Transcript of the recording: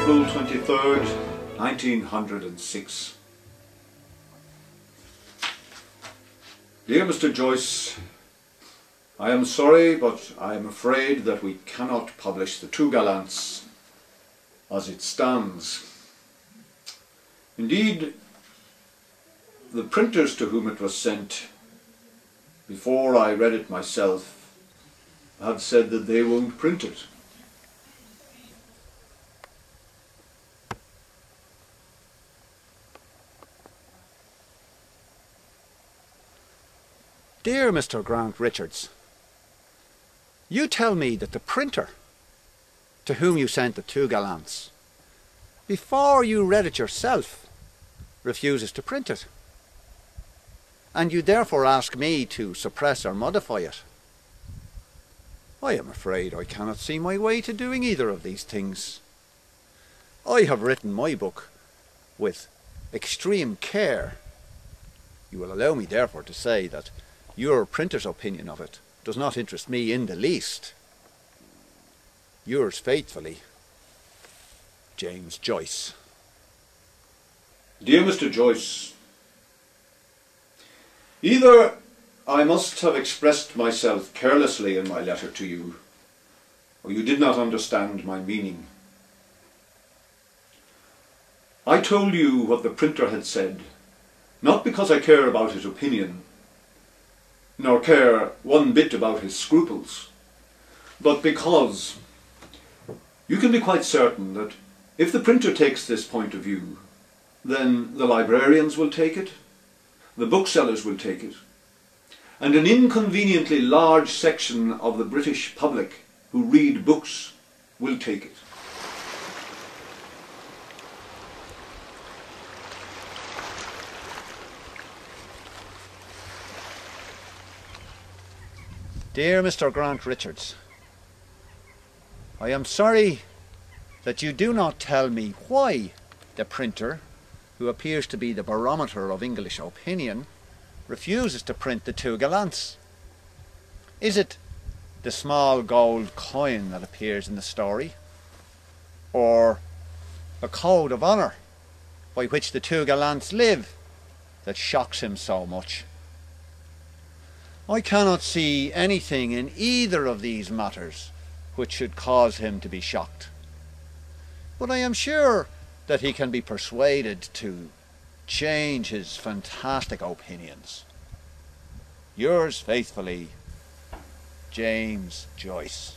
April 23rd, 1906. Dear Mr. Joyce, I am sorry, but I am afraid that we cannot publish The Two Gallants as it stands. Indeed, the printers to whom it was sent, before I read it myself, have said that they won't print it. Dear Mr. Grant Richards, you tell me that the printer to whom you sent The Two Gallants, before you read it yourself, refuses to print it, and you therefore ask me to suppress or modify it. I am afraid I cannot see my way to doing either of these things. I have written my book with extreme care. You will allow me therefore to say that your printer's opinion of it does not interest me in the least. Yours faithfully, James Joyce. Dear Mr. Joyce, either I must have expressed myself carelessly in my letter to you, or you did not understand my meaning. I told you what the printer had said, not because I care about his opinion, nor care one bit about his scruples, but because you can be quite certain that if the printer takes this point of view, then the librarians will take it, the booksellers will take it, and an inconveniently large section of the British public who read books will take it. Dear Mr. Grant Richards, I am sorry that you do not tell me why the printer, who appears to be the barometer of English opinion, refuses to print The Two Gallants. Is it the small gold coin that appears in the story, or the code of honour by which the two gallants live, that shocks him so much? I cannot see anything in either of these matters which should cause him to be shocked. But I am sure that he can be persuaded to change his fantastic opinions. Yours faithfully, James Joyce.